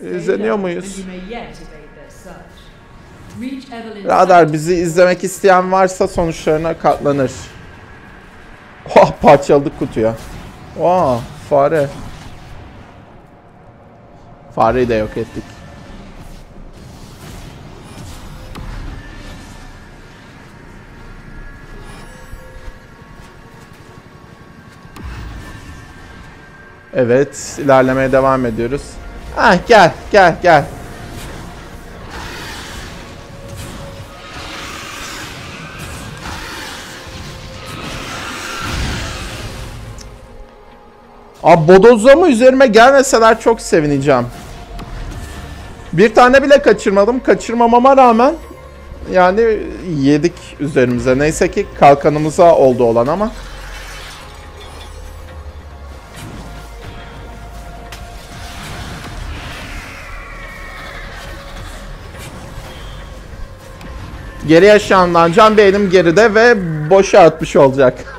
izleniyor muyuz? Radar bizi izlemek isteyen varsa sonuçlarına katlanır. Oh, parçaladık kutuya. Oh, fare. Fareyi de yok ettik. Evet, ilerlemeye devam ediyoruz. Ah, gel, gel, gel. Abi bodozlama üzerime gelmeseler çok sevineceğim. Bir tane bile kaçırmadım. Kaçırmamama rağmen yani yedik üzerimize. Neyse ki kalkanımıza oldu olan ama. Geri yaşayandan can beynim geride ve boşa atmış olacak.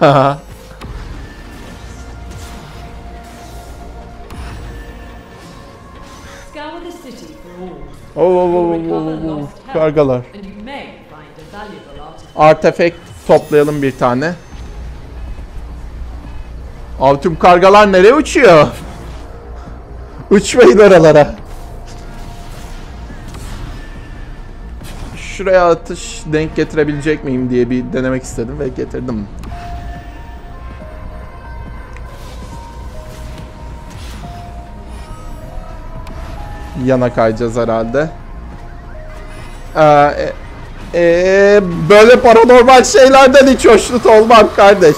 Kargalar. Artefekt toplayalım bir tane. Abi tüm kargalar nereye uçuyor? Uçmayın oralara. Şuraya atış denk getirebilecek miyim diye bir denemek istedim ve getirdim. Yana kayacağız herhalde. Böyle paranormal şeylerden hiç hoşnut olmam kardeş.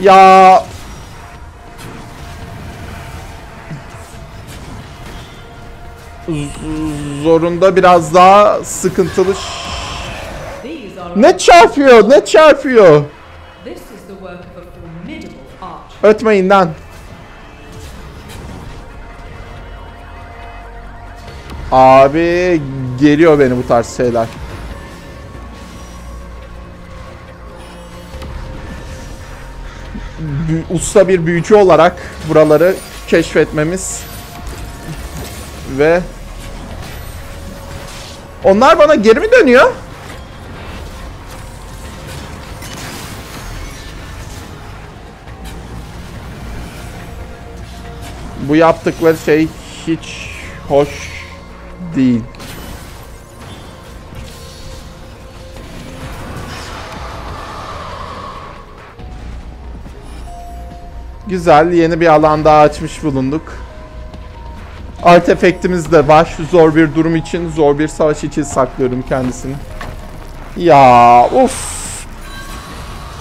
Ya. Zorunda biraz daha sıkıntılı. Ne çarpıyor? Ne çarpıyor? Ötmeyin lan. Abi geliyor beni bu tarz şeyler. Usta bir büyücü olarak buraları keşfetmemiz ve onlar bana geri mi dönüyor? Bu yaptıkları şey hiç hoş değil. Güzel, yeni bir alan daha açmış bulunduk. Artefektimiz de var. Zor bir durum için, zor bir savaş için saklıyorum kendisini. Ya uff.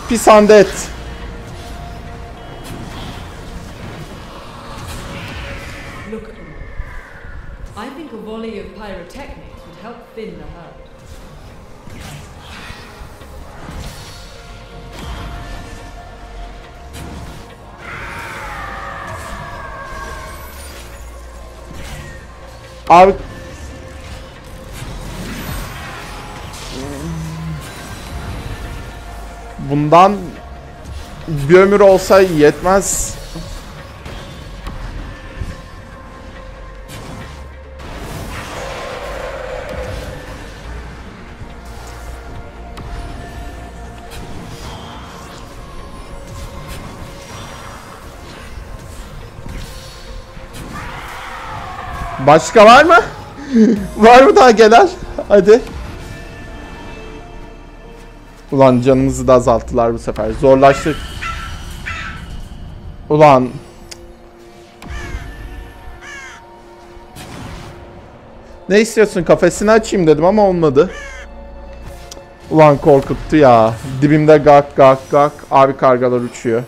Pis andet. Abi bundan bir ömür olsa yetmez. Başka var mı? Var mı daha gelen? Hadi. Ulan canımızı da azalttılar bu sefer. Zorlaştık. Ulan. Ne istiyorsun? Kafesini açayım dedim ama olmadı. Ulan korkuttu ya. Dibimde gak gak gak. Abi kargalar uçuyor.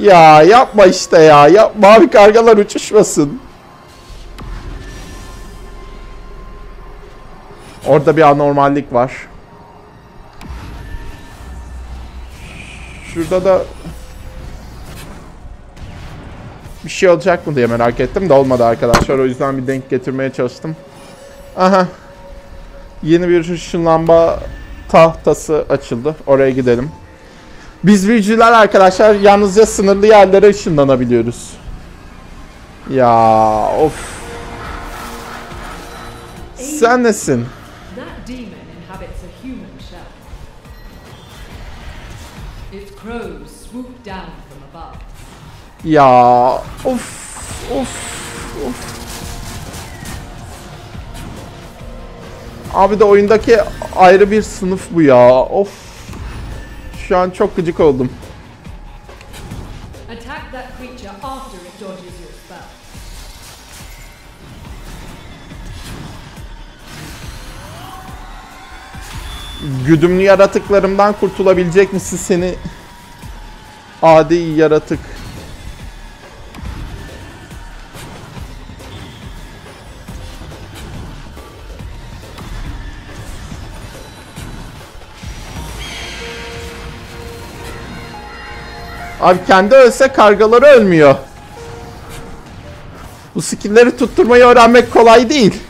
Ya yapma işte ya. Yapma abi, kargalar uçuşmasın. Orada bir anormallik var. Şurada da bir şey olacak mı diye merak ettim de olmadı arkadaşlar. O yüzden bir denk getirmeye çalıştım. Aha. Yeni bir ışınlanma tahtası açıldı. Oraya gidelim. Biz büyücüler arkadaşlar yalnızca sınırlı yerlere ışınlanabiliyoruz. Ya of. Sen nesin? Ya of of of. Abi de oyundaki ayrı bir sınıf bu ya. Of. Şu an çok gıcık oldum. Güdümlü yaratıklarımdan kurtulabilecek misin seni? Adi yaratık. Abi kendi ölse kargaları ölmüyor. Bu skill'leri tutturmayı öğrenmek kolay değil.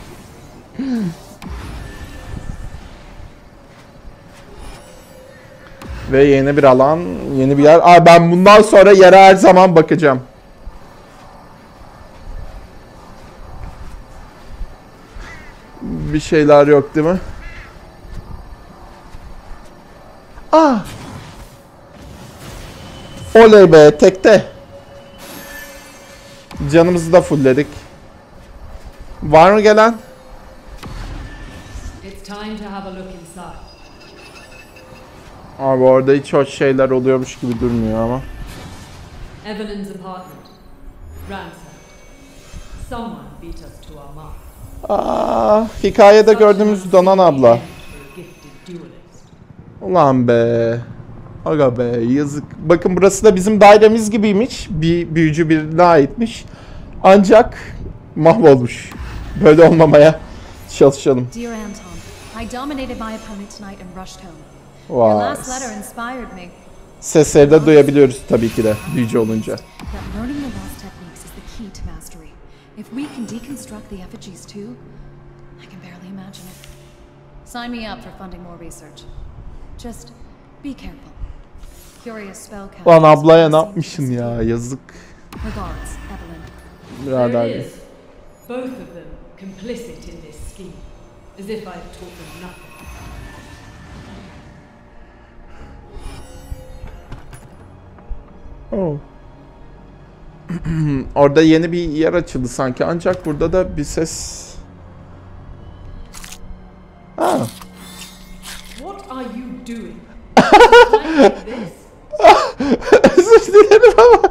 Ve yeni bir alan, yeni bir yer. Aa, ben bundan sonra yere her zaman bakacağım. Bir şeyler yok değil mi? Aa! Oley be, tekte. Canımızı da fullledik. Var mı gelen? Abi orada hiç hoş şeyler oluyormuş gibi durmuyor ama. Aaa, hikayede gördüğümüz Donan abla. Ulan be. Aga be, yazık. Bakın burası da bizim dairemiz gibiymiş. Bir büyücü birine aitmiş. Ancak mahvolmuş. Böyle olmamaya çalışalım. Vay. Sesleri de duyabiliyoruz tabii ki de büyücü olunca. Lan ablaya ne yapmışsın ya, yazık. Birader. Oh. Orada yeni bir yer açıldı sanki, ancak burada da bir ses. Ha. What are you doing? Özür dilerim ama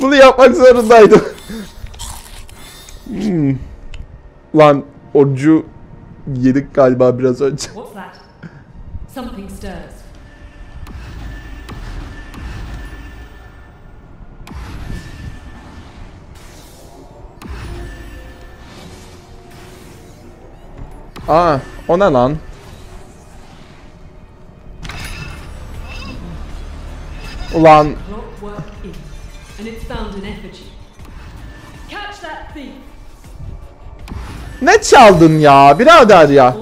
bunu yapmak zorundaydım. Lan orucu yedik galiba biraz önce. Aa, o ne lan? Ulan. Ne çaldın ya birader ya?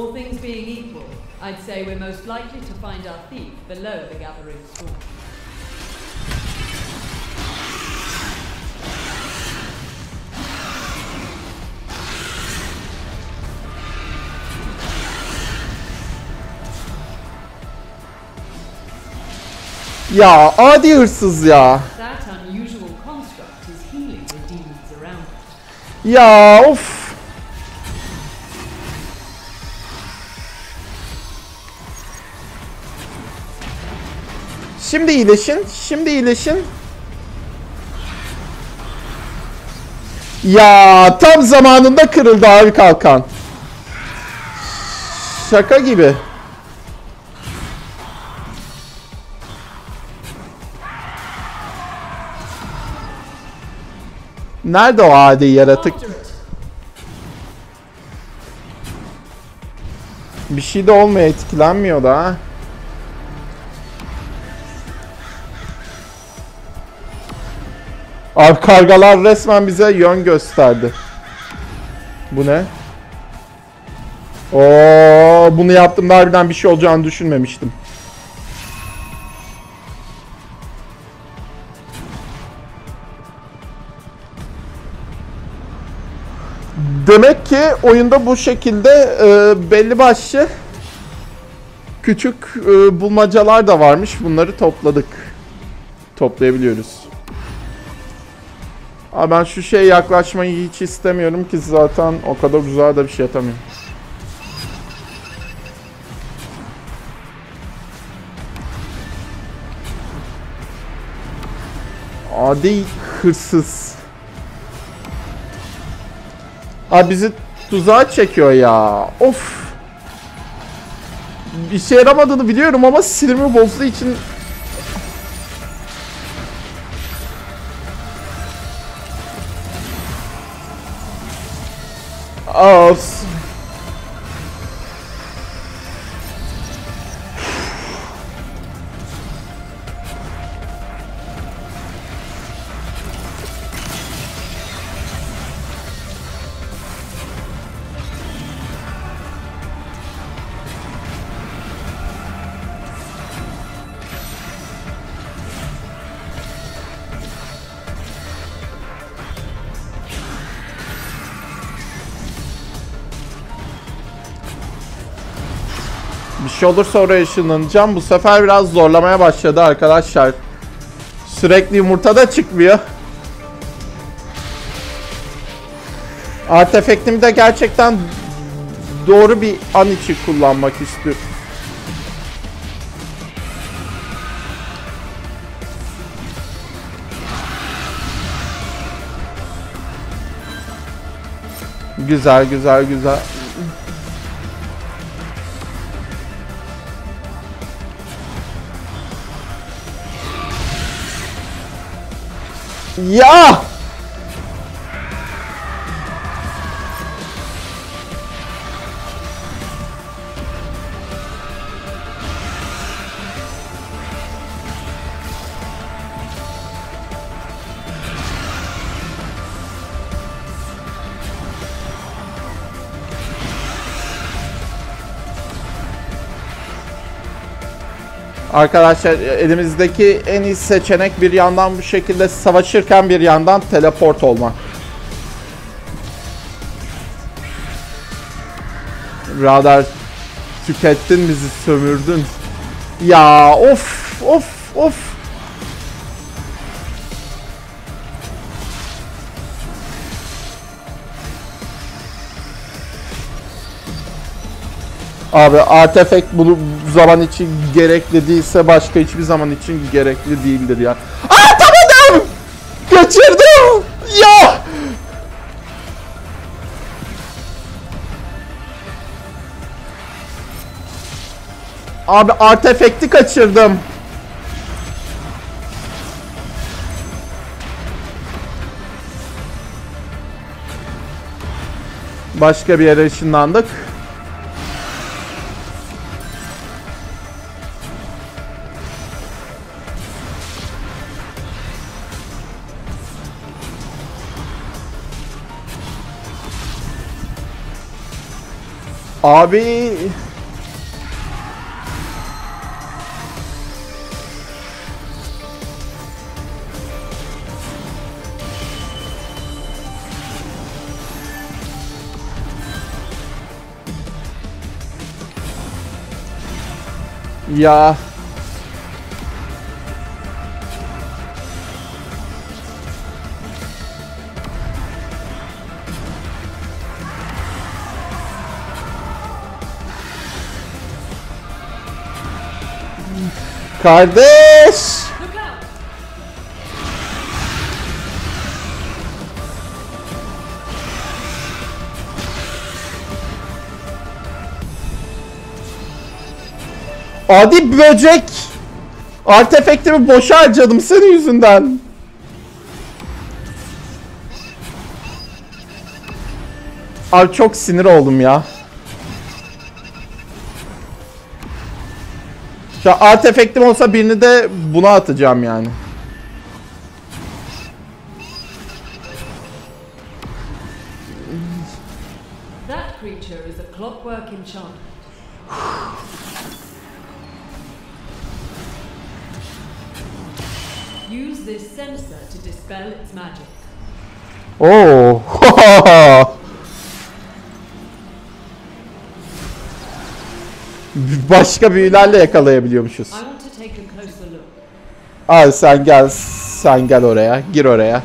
Ya adi hırsız ya. Ya of. Şimdi iyileşin, şimdi iyileşin. Ya tam zamanında kırıldı abi kalkan. Şaka gibi. Nerede o adi yaratık? Bir şey de olmuyor, etkilenmiyor da ha. Abi kargalar resmen bize yön gösterdi. Bu ne? Oo, bunu yaptım da harbiden bir şey olacağını düşünmemiştim. Demek ki oyunda bu şekilde belli başlı küçük bulmacalar da varmış. Bunları topladık. Toplayabiliyoruz. Abi ben şu şeye yaklaşmayı hiç istemiyorum ki zaten o kadar uzağa da bir şey atamıyorum. Adi hırsız. Abi bizi tuzağa çekiyor ya. Of. İşe yaramadığını biliyorum ama sinirimi bozduğu için. Of. Bir şey olursa oraya ışınlanacağım. Bu sefer biraz zorlamaya başladı arkadaşlar. Sürekli yumurta da çıkmıyor. Artefektimi de gerçekten doğru bir an için kullanmak istiyorum. Güzel güzel güzel. Ya! Arkadaşlar elimizdeki en iyi seçenek bir yandan bu şekilde savaşırken bir yandan teleport olmak. Radar tükettin, bizi sömürdün. Ya of of of. Abi artefekt bunu zaman için gerekli değilse başka hiçbir zaman için gerekli değildir ya. Atamadım! Kaçırdım! Ya! Abi artefekti kaçırdım. Başka bir yere ışınlandık. Abi ya. Kardeş! Adi böcek! Artefektimi boşa harcadım senin yüzünden. Abi çok sinir oldum ya. Şu artefektim olsa birini de buna atacağım yani. That creature is a clockwork enchantment. Use this sensor to dispel its magic. Oh! Başka büyülerle yakalayabiliyormuşuz. Al sen gel, sen gel oraya, gir oraya.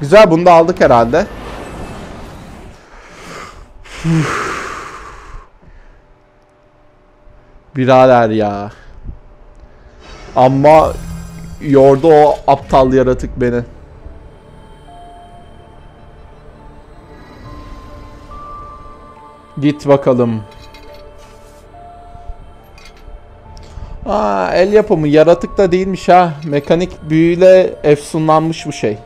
Güzel, bunu da aldık herhalde. Birader ya. Ama yordu o aptal yaratık beni. Git bakalım. Aa, el yapımı yaratık da değilmiş ha. Mekanik büyüyle efsunlanmış bu şey.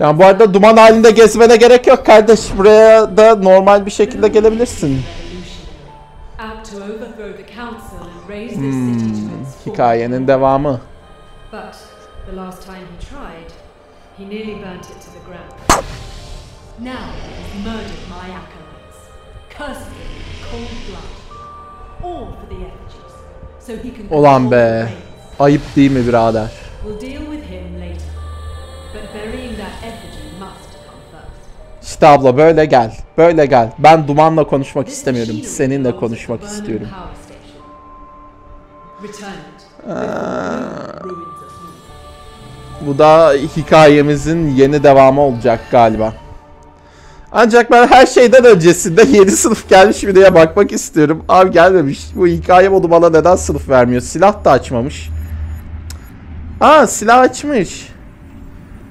Yani bu arada duman halinde gezmene gerek yok kardeş. Buraya da normal bir şekilde gelebilirsin. Hikayenin devamı. Ulan be, ayıp değil mi birader? İşte abla böyle gel, böyle gel. Ben dumanla konuşmak istemiyorum, seninle konuşmak istiyorum. Bu da hikayemizin yeni devamı olacak galiba. Ancak ben her şeyden öncesinde yeni sınıf gelmiş mi diye bakmak istiyorum. Abi gelmemiş. Bu hikaye modu bana neden sınıf vermiyor? Silah da açmamış. Aa, silah açmış.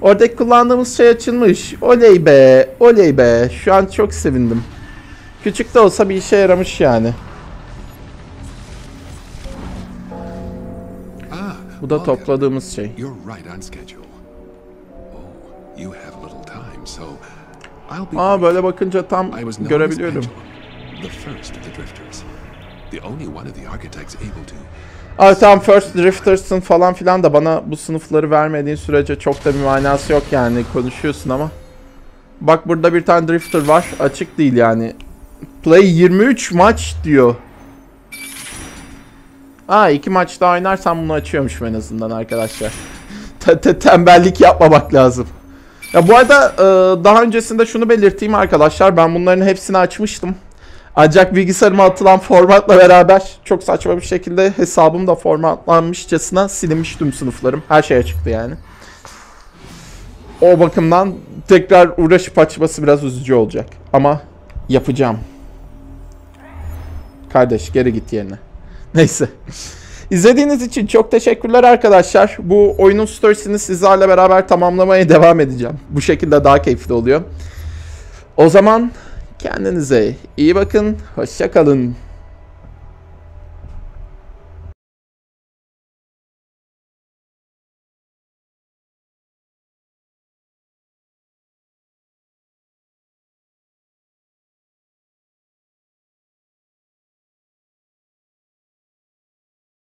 Oradaki kullandığımız şey açılmış. Oley be, oley be. Şu an çok sevindim. Küçük de olsa bir işe yaramış yani. Bu da topladığımız şey. Aa, böyle bakınca tam görebiliyorum. Aa, tam First Drifters'ın falan filan da bana bu sınıfları vermediğin sürece çok da bir manası yok yani, konuşuyorsun ama. Bak burada bir tane Drifter var, açık değil yani. Play 23 maç diyor. Aa, 2 maçta oynarsam bunu açıyormuşum en azından arkadaşlar. Tembellik yapmamak lazım. Ya bu arada daha öncesinde şunu belirteyim arkadaşlar, ben bunların hepsini açmıştım. Ancak bilgisayarıma atılan formatla beraber çok saçma bir şekilde hesabım da formatlanmışçasına silinmiş tüm sınıflarım. Her şey çıktı yani. O bakımdan tekrar uğraşıp açması biraz üzücü olacak. Ama yapacağım. Kardeş geri git yerine. Neyse. İzlediğiniz için çok teşekkürler arkadaşlar. Bu oyunun storiesini sizlerle beraber tamamlamaya devam edeceğim. Bu şekilde daha keyifli oluyor. O zaman kendinize iyi bakın. Hoşça kalın.